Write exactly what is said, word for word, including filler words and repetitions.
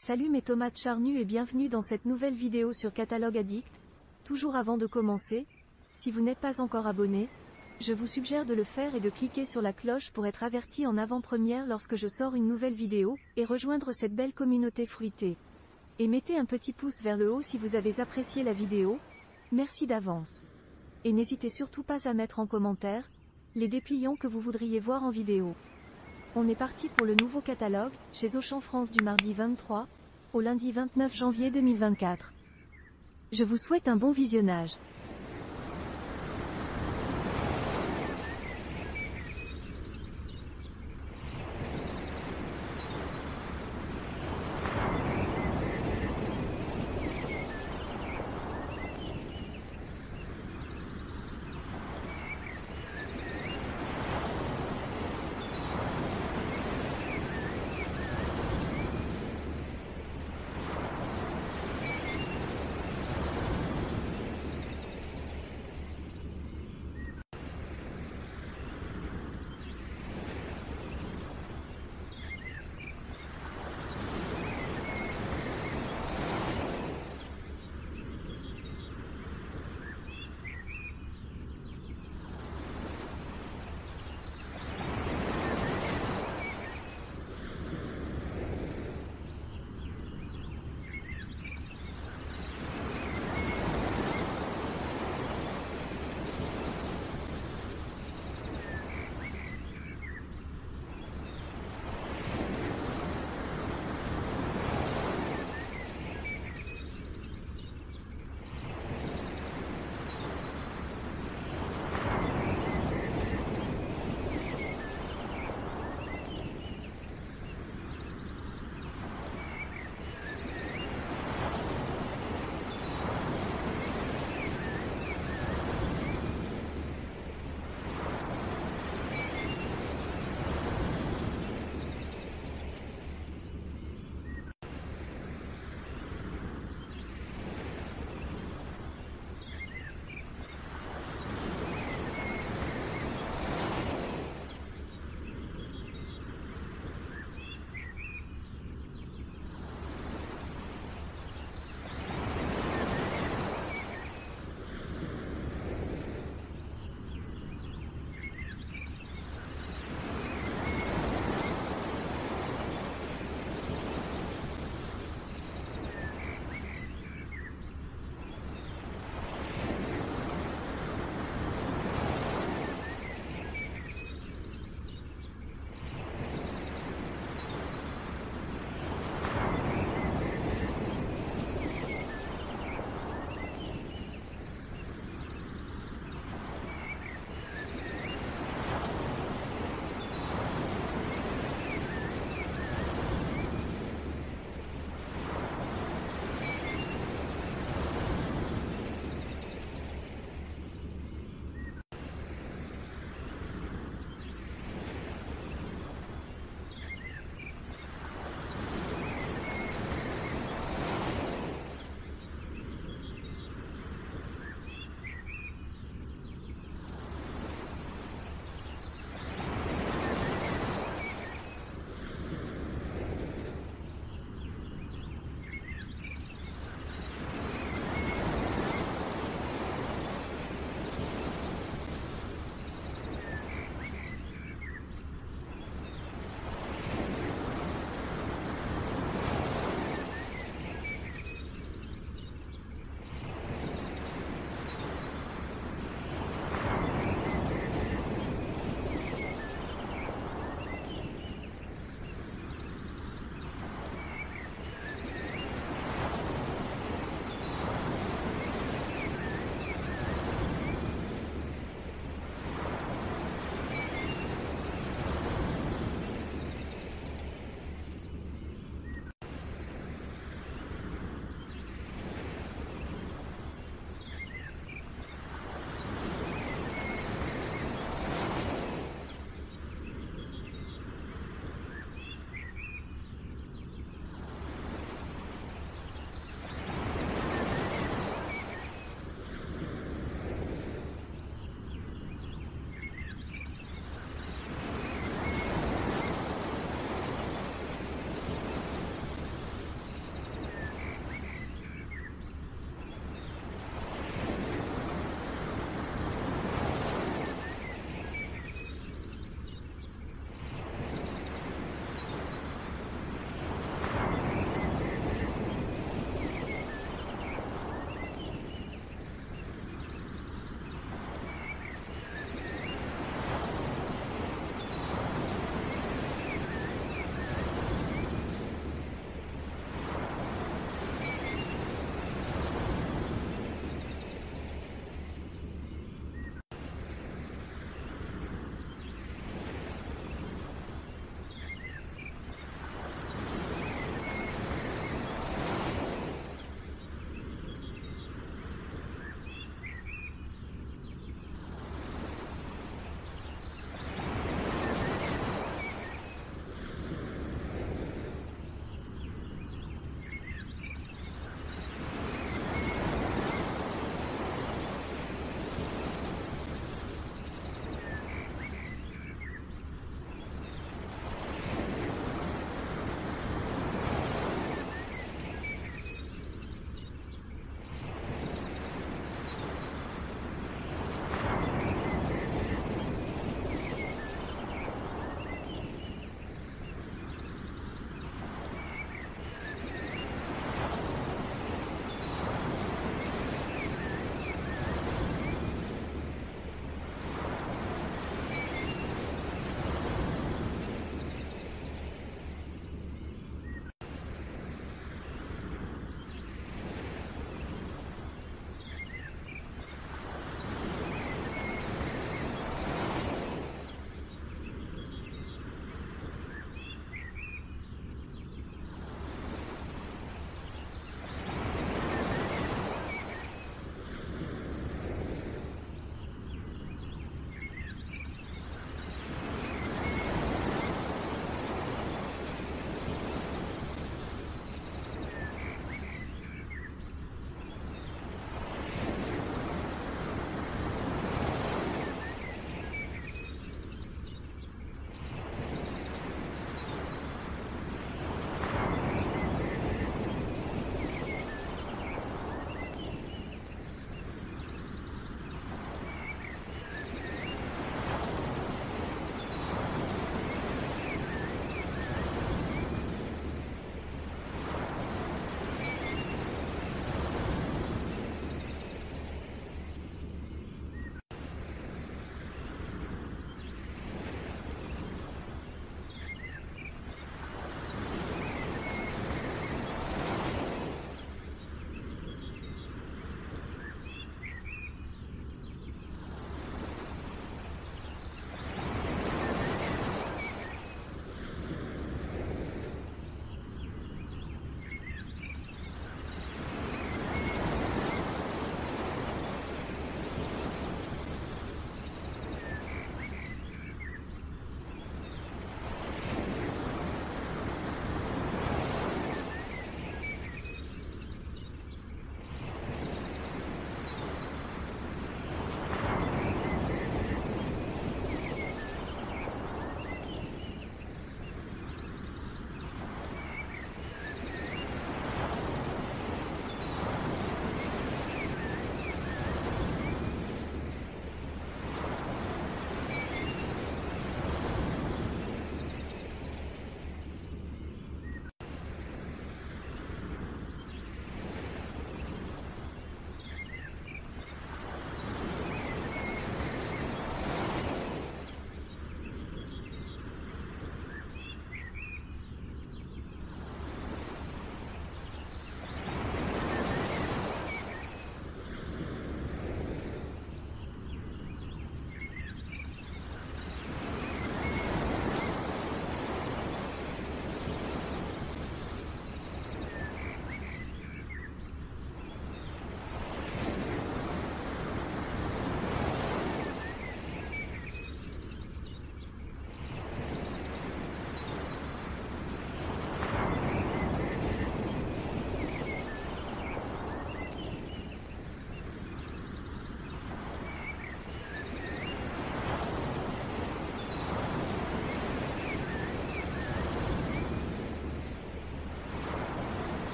Salut mes tomates charnues et bienvenue dans cette nouvelle vidéo sur Catalogue Addict. Toujours avant de commencer, si vous n'êtes pas encore abonné, je vous suggère de le faire et de cliquer sur la cloche pour être averti en avant-première lorsque je sors une nouvelle vidéo, et rejoindre cette belle communauté fruitée. Et mettez un petit pouce vers le haut si vous avez apprécié la vidéo, merci d'avance. Et n'hésitez surtout pas à mettre en commentaire les dépliants que vous voudriez voir en vidéo. On est parti pour le nouveau catalogue, chez Auchan France du mardi vingt-trois, au lundi vingt-neuf janvier deux mille vingt-quatre. Je vous souhaite un bon visionnage.